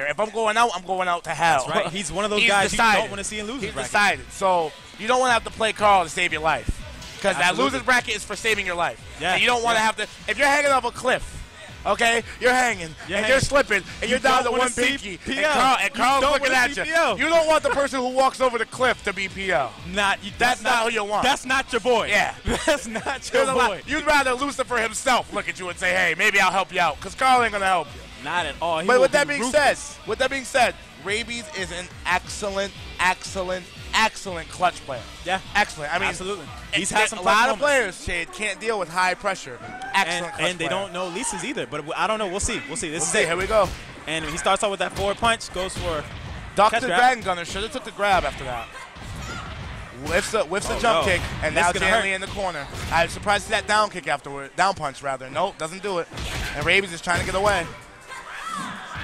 If I'm going out, I'm going out to hell. That's right. He's one of those guys decided. You don't want to see in losers bracket. Decided. So you don't want to have to play Carl to save your life. Because that losers bracket is for saving your life. Yeah. And you don't want to have to, if you're hanging off a cliff, okay, you're hanging, you're slipping, and you're down to one pinky, and Carl's looking at you. You don't want the person who walks over the cliff to be PL. That's not who you want. That's not your boy. Yeah. That's not your boy. You'd rather Lucifer himself look at you and say, hey, maybe I'll help you out, because Carl ain't going to help you. Not at all. But with that being said, Rabies is an excellent, excellent, excellent clutch player. Yeah. Excellent. I mean, absolutely. He's had some clutch moments. A lot of players, Shade, can't deal with high pressure. Excellent clutch player. And they don't know Lisa's either, but I don't know. We'll see. We'll see. This is it. Here we go. And he starts off with that forward punch, goes for Dr. Dragon Gunner. Should have took the grab after that. Whiffs the jump kick, and now Jann Lee in the corner. I'm surprised that down kick afterward. Down punch, rather. Nope, doesn't do it. And Rabies is trying to get away.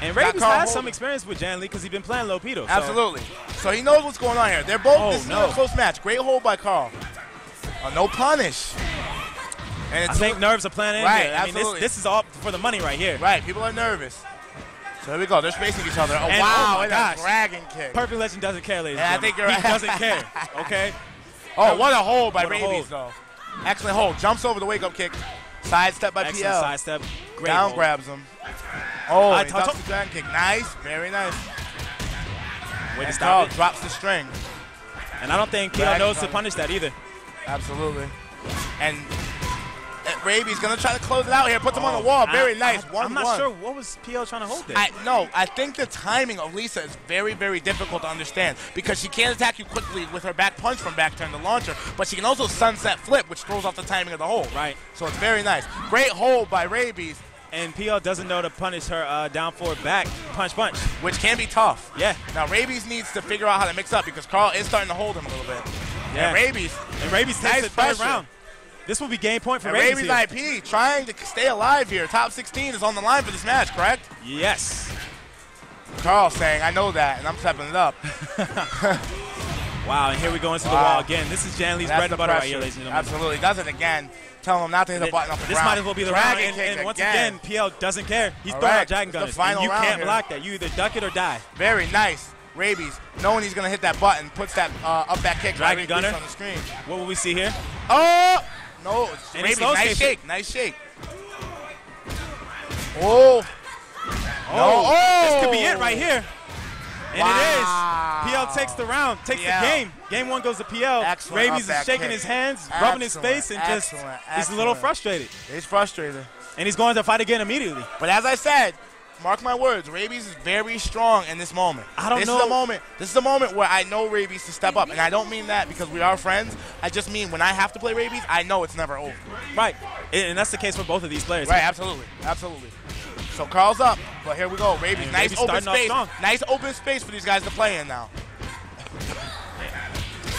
And Rabies has some experience with Jann Lee because he's been playing Lopito. Absolutely. So he knows what's going on here. They're both this is a close match. Great hold by Carl. No punish. And it's I think nerves are playing in here. Absolutely. I mean, this is all for the money right here. Right. People are nervous. So here we go. They're spacing each other. Oh, and wow. Oh my gosh. A dragon kick. Perfect Legend doesn't care, ladies. Yeah, I think you're right. He doesn't care. Okay. Oh, what a hold by Rabies, though. Excellent hold. Jumps over the wake-up kick. Sidestep by PL. Excellent sidestep. Great hold. Grabs him. Oh, he drops the dragon kick. Nice, very nice. Way to stop it. Drops the string. And I don't think Keo knows to punish that either. Absolutely. And Rabies going to try to close it out here. Puts him on the wall. Very nice. I'm not sure what was PL trying to hold there. No, I think the timing of Lisa is very, very difficult to understand because she can attack you quickly with her back punch from back turn to launcher, but she can also sunset flip, which throws off the timing of the hold. Right. So it's very nice. Great hold by Rabies. And PL doesn't know to punish her down forward back punch, which can be tough. Yeah. Now Rabies needs to figure out how to mix up because Carl is starting to hold him a little bit. Yeah. And Rabies takes the third round. This will be game point for Rabies. Rabies IP trying to stay alive here. Top 16 is on the line for this match, correct? Yes. Carl saying, I know that, and I'm stepping it up. Wow, and here we go into the wall again. This is Jann Lee's bread and butter right here, ladies and gentlemen. Absolutely. Does it again. Telling him not to hit the button off the ground. This might as well be the round. And once again, PL doesn't care. He's throwing out Dragon Gunners. You can't block that. You either duck it or die. Very nice. Rabies, knowing he's going to hit that button, puts that up that kick. Dragon Gunner on the screen. What will we see here? Oh! No. Rabies, nice shake. Nice shake. Oh. Oh. This could be it right here. And it is. PL takes the round, takes the game. Game one goes to PL. Excellent. Rabies is shaking his hands, rubbing his face, and just he's a little frustrated. He's frustrated. And he's going to fight again immediately. But as I said, mark my words, Rabies is very strong in this moment. This is the moment where I know Rabies to step up. And I don't mean that because we are friends. I just mean when I have to play Rabies, I know it's never over. Right. And that's the case for both of these players. Right, absolutely. Absolutely. So Carl's up, but here we go. Rabies, nice open space. Nice open space for these guys to play in now.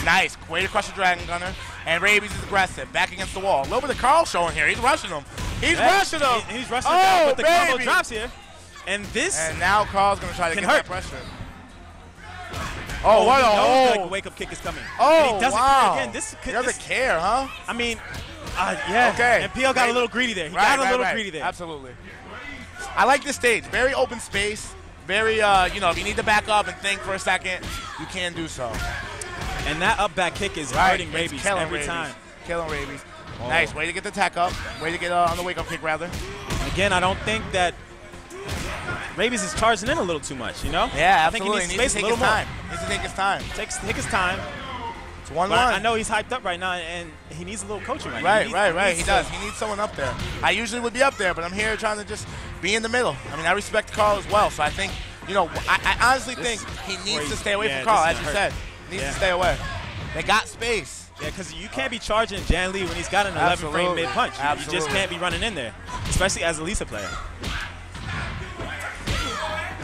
Nice, way to crush the Dragon Gunner. And Rabies is aggressive, back against the wall. A little bit of Carl showing here. He's rushing him. He's rushing him. He's rushing down, but the combo drops here. And this. And now Carl's gonna try to get that pressure. Oh, what a hold! Like wake-up kick is coming. Oh, and he doesn't care again. He doesn't care, huh? I mean, yeah. Okay. And PL got a little greedy there. He got a little greedy there. Absolutely. I like this stage. Very open space. Very, you know, if you need to back up and think for a second, you can do so. And that up back kick is hurting Rabies every time. Killing Rabies. Oh. Nice. Way to get the tack up. Way to get on the wake-up kick, rather. Again, I don't think that Rabies is charging in a little too much, you know? Yeah, absolutely. I think he needs space a little more. He needs to take his time. Take his time. It's 1-1. I know he's hyped up right now, and he needs a little coaching right now. Right. He does. He needs someone up there. I usually would be up there, but I'm here trying to just be in the middle. I mean, I respect Carl as well, so I think, you know, I honestly think he needs to stay away from Carl, as you said. He needs to stay away. They got space. Yeah, because you can't be charging Jann Lee when he's got an 11-frame mid-punch. You just can't be running in there, especially as a Lisa player.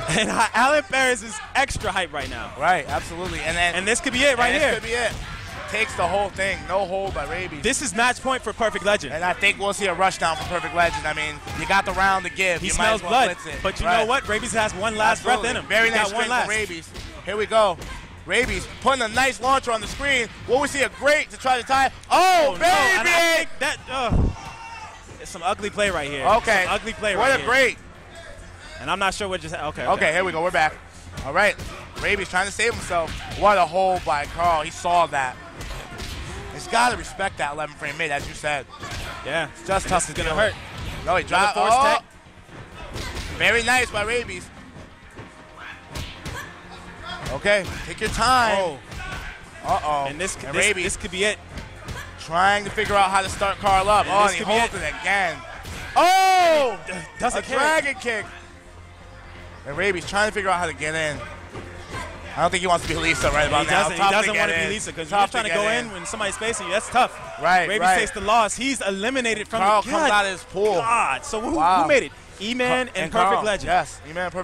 And Alan Ferris is extra hype right now. Right, absolutely. And this could be it right here. This could be it. Takes the whole thing. No hold by Rabies. This is match point for Perfect Legend. And I think we'll see a rush down for Perfect Legend. I mean, you got the round to give. He smells blood. But you know what? Rabies has one last breath in him. Very nice one last. Rabies. Here we go. Rabies putting a nice launcher on the screen. Will we see a great to try to tie? Oh, baby! No. And I think that, it's some ugly play right here. Okay. Some ugly play right here. What a great. And I'm not sure what just happened. Okay, okay, here we go. We're back. All right. Rabies trying to save himself. What a hold by Carl. He saw that. He's got to respect that 11-frame mid, as you said. Yeah. It's just tough. It's going to hurt. No, he dropped. Oh. Very nice by Rabies. Okay, take your time. Oh. Uh-oh. And this could be it. Trying to figure out how to start Carl up. And oh, and he holds it again. Oh! Doesn't care. Dragon kick. And Rabies trying to figure out how to get in. I don't think he wants to be Lisa right about now. He doesn't want to be Lisa because you're trying to go in when somebody's facing you. That's tough. Right, Rabies takes the loss. He's eliminated from the Carl comes out of his pool. God. So who made it? E-Man and Perfect Legend. Yes, E-Man and Perfect Legend.